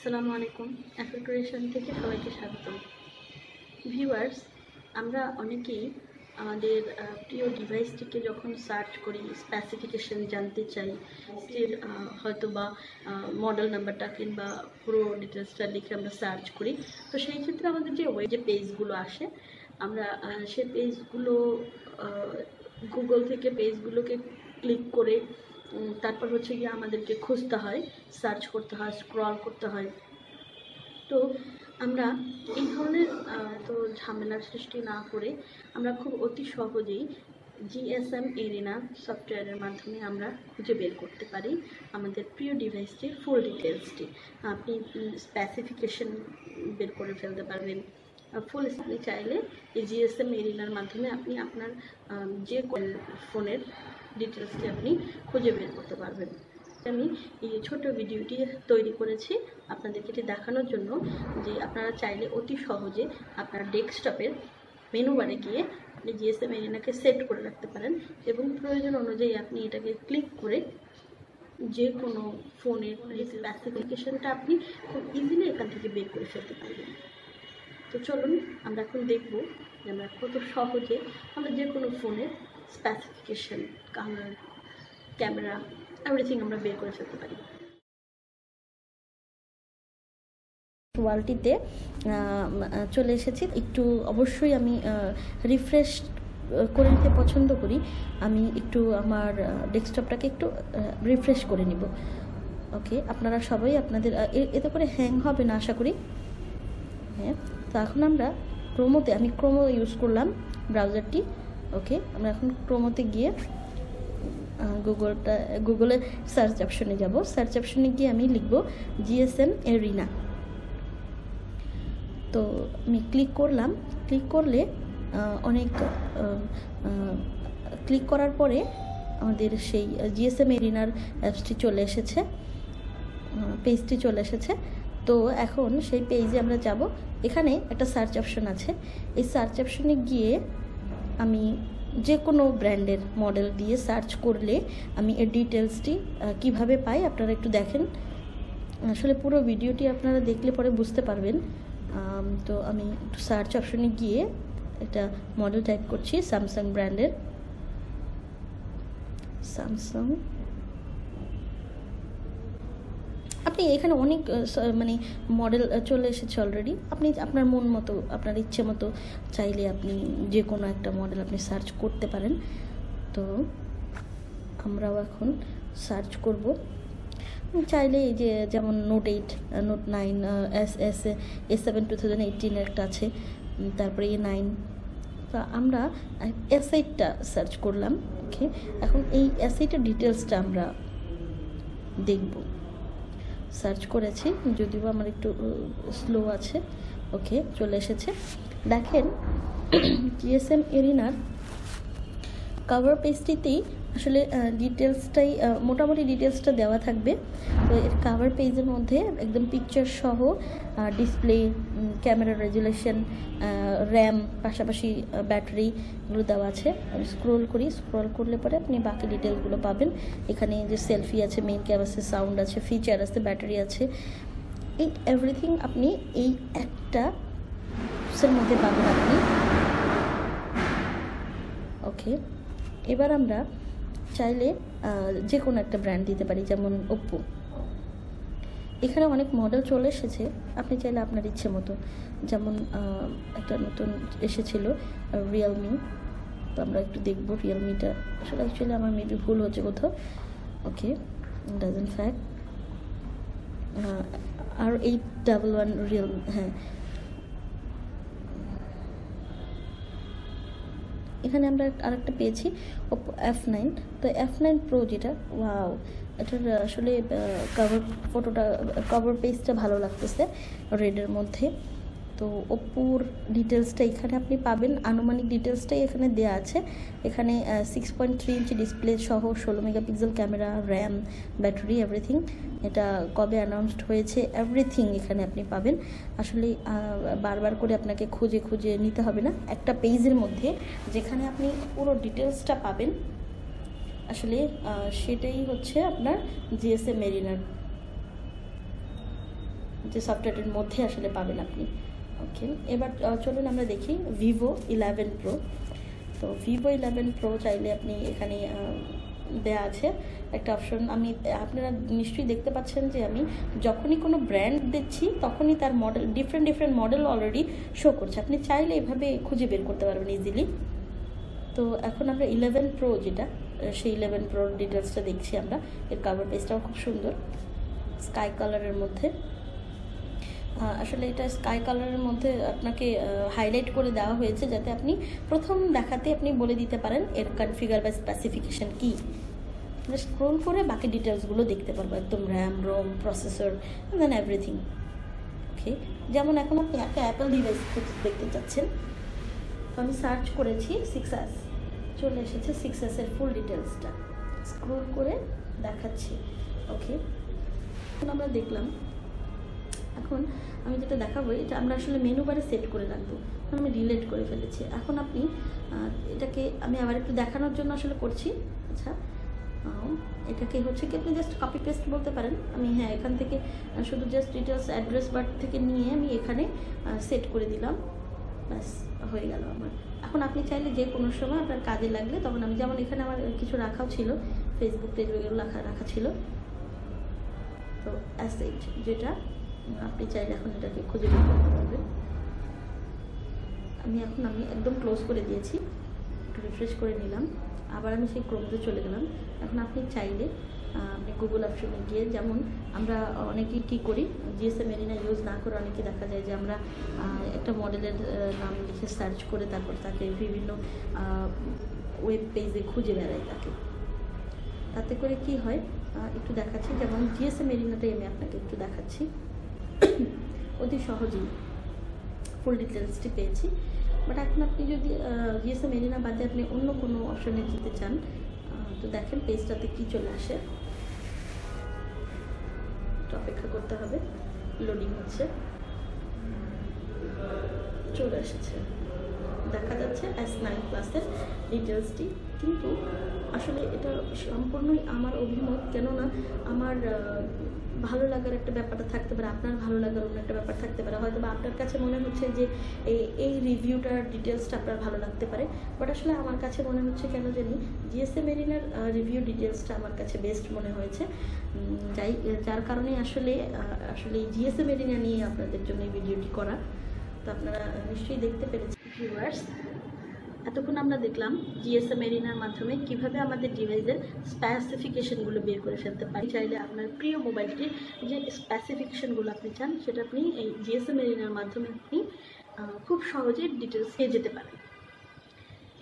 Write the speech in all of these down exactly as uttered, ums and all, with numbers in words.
আসসালামু আলাইকুম Affle creation থেকে সবাইকে স্বাগতম। ভিউয়ার্স, আমরা অনেকেই আমাদের প্রিয় ডিভাইসটিকে যখন সার্চ করি, স্পেসিফিকেশন জানতে চাই, স্টিল হয়তো বা মডেল নাম্বারটা কিংবা পুরো ডিটেলসটা লিখে আমরা সার্চ করি। তো সেই ক্ষেত্রে আমাদের যে ওয়েব যে পেজগুলো আসে, আমরা সেই পেজগুলো গুগল থেকে পেজগুলোকে ক্লিক করে তারপর হচ্ছে গিয়ে আমাদেরকে খুঁজতে হয়, সার্চ করতে হয়, স্ক্রল করতে হয়। তো আমরা এই ধরনের তো ঝামেলার সৃষ্টি না করে আমরা খুব অতি সহজেই জিএসএম এরিনা সফটওয়্যারের মাধ্যমে আমরা খুঁজে বের করতে পারি আমাদের প্রিয় ডিভাইসটির ফুল ডিটেলসটি। আপনি স্পেসিফিকেশন বের করে ফেলতে পারবেন ফুল। আপনি চাইলে এই জিএসএম এরিনার মাধ্যমে আপনি আপনার যে ফোনের ডিটেলসটি আপনি খুঁজে বের করতে পারবেন। আমি এই ছোট ভিডিওটি তৈরি করেছি আপনাদেরকে এটি দেখানোর জন্য যে আপনারা চাইলে অতি সহজে আপনার ডেস্কটপের মেনু বারে গিয়ে আপনি জিএসএম এরিনাকে সেট করে রাখতে পারেন এবং প্রয়োজন অনুযায়ী আপনি এটাকে ক্লিক করে যে কোনো ফোনের স্পেসিফিকেশনটা আপনি খুব ইজিলি এখান থেকে বের করে ফেলতে পারবেন। তো চলুন আমরা এখন দেখব যে আমরা কত সহজে আমরা যে কোনো ফোনের স্পেসিফিকেশন, কালার, ক্যামেরা, এভরিথিং আমরা বের করে ফেলতে পারি। ওয়ালটিতে চলে এসেছি। একটু অবশ্যই আমি রিফ্রেশ করে নিতে পছন্দ করি। আমি একটু আমার ডেস্কটপটাকে একটু রিফ্রেশ করে নিব। ওকে, আপনারা সবাই আপনাদের এতে করে হ্যাং হবে না আশা করি। হ্যাঁ, তো এখন আমরা ক্রোমোতে, আমি ক্রোমো ইউজ করলাম ব্রাউজারটি। ওকে, আমরা এখন ক্রোমোতে গিয়ে গুগলটা গুগলে সার্চ অপশনে যাব। সার্চ অপশনে গিয়ে আমি লিখব জিএসএম এরিনা। তো আমি ক্লিক করলাম। ক্লিক করলে অনেক ক্লিক করার পরে আমাদের সেই জিএসএম এরিনার অ্যাপসটি চলে এসেছে, পেজটি চলে এসেছে। তো এখন সেই পেজে আমরা যাব। এখানে একটা সার্চ অপশন আছে। এই সার্চ অপশনে গিয়ে আমি যে কোনো ব্র্যান্ডের মডেল দিয়ে সার্চ করলে আমি এর ডিটেলসটি কীভাবে পাই আপনারা একটু দেখেন। আসলে পুরো ভিডিওটি আপনারা দেখলে পরে বুঝতে পারবেন। তো আমি একটু সার্চ অপশনে গিয়ে একটা মডেল টাইপ করছি, স্যামসাং ব্র্যান্ডের। স্যামসাং, আপনি এখানে অনেক মানে মডেল চলে এসেছে অলরেডি। আপনি আপনার মন মতো, আপনার ইচ্ছে মতো চাইলে আপনি যে কোনো একটা মডেল আপনি সার্চ করতে পারেন। তো আমরাও এখন সার্চ করব। চাইলে এই যে যেমন note eight, note nine, S S A seven two thousand এইটিনের একটা আছে, তারপরে এ নাইন। তো আমরা এস এইটটা সার্চ করলাম। ওকে, এখন এই এস এইটের ডিটেলসটা আমরা দেখব। সার্চ করেছি, যদিও আমার একটু স্লো আছে। ওকে, চলে এসেছে। দেখেন জিএসএম এরিনার কভার পেজটিতেই আসলে ডিটেলসটাই, মোটামুটি ডিটেলসটা দেওয়া থাকবে। তো এর কভার পেজের মধ্যে একদম পিকচার সহ ডিসপ্লে, ক্যামেরা রেজুলেশন, র্যাম, পাশাপাশি ব্যাটারি, এগুলো দেওয়া আছে। আমি স্ক্রোল করি, স্ক্রোল করলে পরে আপনি বাকি ডিটেলসগুলো পাবেন। এখানে যে সেলফি আছে, মেইন ক্যাম আছে, সাউন্ড আছে, ফিচার আছে, ব্যাটারি আছে, এই এভরিথিং আপনি এই একটা অ্যাপসের মধ্যে পাবেন আপনি। ওকে, এবার আমরা চাইলে যে কোনো একটা ব্র্যান্ড দিতে পারি, যেমন ওপো। এখানে অনেক মডেল চলে এসেছে, আপনি চাইলে আপনার ইচ্ছে মতো, যেমন একটা নতুন এসেছিল রিয়েলমি। তো আমরা একটু দেখব রিয়েলমিটা। আসলে অ্যাকচুয়ালি আমার মেবি ভুল হচ্ছে কোথাও। ওকে, ডাজন ফ্যাক্ট আর এইট ডাবল ওয়ান রিয়েলমি। হ্যাঁ, এখানে আমরা আরেকটা পেয়েছি ওপো এফ নাইন। তো এফ নাইন প্রো যেটা, ওয়াও, এটার আসলে কভার ফটোটা, কভার পেজটা ভালো লাগতেছে রেডের মধ্যে। তো ওপোর ডিটেলসটা এখানে আপনি পাবেন, আনুমানিক ডিটেলসটাই এখানে দেওয়া আছে। এখানে six point three inch display সহ ষোলো megapixel camera, RAM, battery, everything. এটা কবে অ্যানাউন্সড হয়েছে, এভরিথিং এখানে আপনি পাবেন। আসলে বারবার করে আপনাকে খুঁজে খুঁজে নিতে হবে না, একটা পেজের মধ্যে যেখানে আপনি পুরো ডিটেলসটা পাবেন। আসলে সেটাই হচ্ছে আপনার জিএসএম এরিনার जो सफ्टवेयर मध्य आसले पाबेन आपनी। ओके एबार चलुन आमरा देखी Vivo इलेवन Pro। तो Vivo इलेवन Pro चाइले अपनी एखाने देया आछे एकटा अपशन आमी आपनारा निश्चयई देखते पाच्छेन जे आमी जखोनी कोनो ब्रैंड दिच्छी तखोनी तार model different different model already show करछे। आपनि चाइले एइभाबे खुंजे बेर करते पारबेन इजिली। तो एखन आमरा इलेवन Pro जेटा सेई इलेवन Pro डिटेल्सटा देखछि आमरा। एर कवर पेजटाও खूब सुंदर स्काई कलरेर मধ্যে আসলে এটা স্কাই কালারের মধ্যে আপনাকে হাইলাইট করে দেওয়া হয়েছে যাতে আপনি প্রথম দেখাতে আপনি বলে দিতে পারেন এর কনফিগার বা স্পেসিফিকেশন কি। স্ক্রল করে বাকি ডিটেইলস গুলো দেখতে পারবো একদম RAM ROM processor and then everything. Okay যেমন এখন আপনি একটা অ্যাপল ডিভাইস দেখতে যাচ্ছেন তো আমি সার্চ করেছি সিক্স এস চলে এসেছে সিক্স এস এর ফুল ডিটেইলসটা স্ক্রল করে দেখাচ্ছি। ওকে এখন আমরা দেখলাম এখন আমি যেটা দেখাবো এটা আমরা আসলে মেনু বারে সেট করে রাখবো আমি রিলেট করে ফেলেছি। এখন আপনি এটাকে আমি আবার একটু দেখানোর জন্য আসলে করছি। আচ্ছা এটাকে হচ্ছে কি আপনি জাস্ট কপি পেস্ট বলতে পারেন। আমি হ্যাঁ এখান থেকে শুধু জাস্ট ডিটেইলস অ্যাড্রেস বার থেকে নিয়ে আমি এখানে সেট করে দিলাম ব্যাস হয়ে গেল আমার। এখন আপনি চাইলে যে কোনো সময় আপনার কাজে লাগলে তখন আমি যেমন এখানে আমার কিছু রাখাও ছিল ফেসবুক পেজ এগুলো রাখা রাখা ছিল। তো অ্যাসেট যেটা আপনি চাইলে এখন এটাকে খুঁজে বের করতে পারবেন। আমি এখন আমি একদম ক্লোজ করে দিয়েছি রিফ্রেশ করে নিলাম আবার আমি সেই ক্রোমতে চলে গেলাম। এখন আপনি চাইলে আপনি গুগল অপশনে গিয়ে যেমন আমরা অনেকেই কী করি জিএসএমএরিনা ইউজ না করে অনেকে দেখা যায় যে আমরা একটা মডেলের নাম লিখে সার্চ করে তারপর তাকে বিভিন্ন ওয়েব পেজে খুঁজে বেড়াই তাকে। তাতে করে কি হয় একটু দেখাচ্ছি যেমন জিএসএমএরিনাটাই আমি আপনাকে একটু দেখাচ্ছি অতি সহজেই ফুল ডিটেলসটি পেয়েছি। বাট এখন আপনি যদি জিএসএমএরিনা বাদে আপনি অন্য কোনো অপশনে যেতে চান তো দেখেন পেজটাতে কি চলে আসে একটু অপেক্ষা করতে হবে লোডিং হচ্ছে চলে এসেছে দেখা যাচ্ছে এস নাইন প্লাসের ডিটেলসটি। কিন্তু আসলে এটা সম্পূর্ণই আমার অভিমত কেননা আমার ভালো লাগার একটা ব্যাপারটা থাকতে পারে আপনার ভালো লাগার অন্য একটা ব্যাপার থাকতে পারে হয়তো বা আপনার কাছে মনে হচ্ছে যে এই এই রিভিউটার ডিটেলসটা আপনার ভালো লাগতে পারে বাট আসলে আমার কাছে মনে হচ্ছে কেন জানি জিএসএমএরিনার রিভিউ ডিটেলসটা আমার কাছে বেস্ট মনে হয়েছে যাই যার কারণে আসলে আসলে জিএসএমএরিনা নিয়ে আপনাদের জন্য এই ভিডিওটি করা। তো আপনারা নিশ্চয়ই দেখতে পেরেছেন ভিউয়ার্স এতক্ষণ আমরা দেখলাম জিএসএমএরিনার মাধ্যমে কিভাবে আমাদের ডিভাইসের স্পেসিফিকেশনগুলো বের করে ফেলতে পারি। চাইলে আপনার প্রিয় মোবাইলটির যে স্পেসিফিকেশনগুলো আপনি চান সেটা আপনি এই জিএসএমএরিনার মাধ্যমে আপনি খুব সহজে ডিটেলস পেয়ে যেতে পারেন।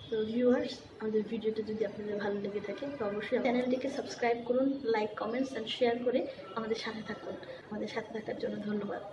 তো ভিউয়ার্স আমাদের ভিডিওটা যদি আপনাদের ভালো লেগে থাকে তো অবশ্যই চ্যানেলটিকে সাবস্ক্রাইব করুন লাইক কমেন্টস অ্যান্ড শেয়ার করে আমাদের সাথে থাকুন। আমাদের সাথে থাকার জন্য ধন্যবাদ।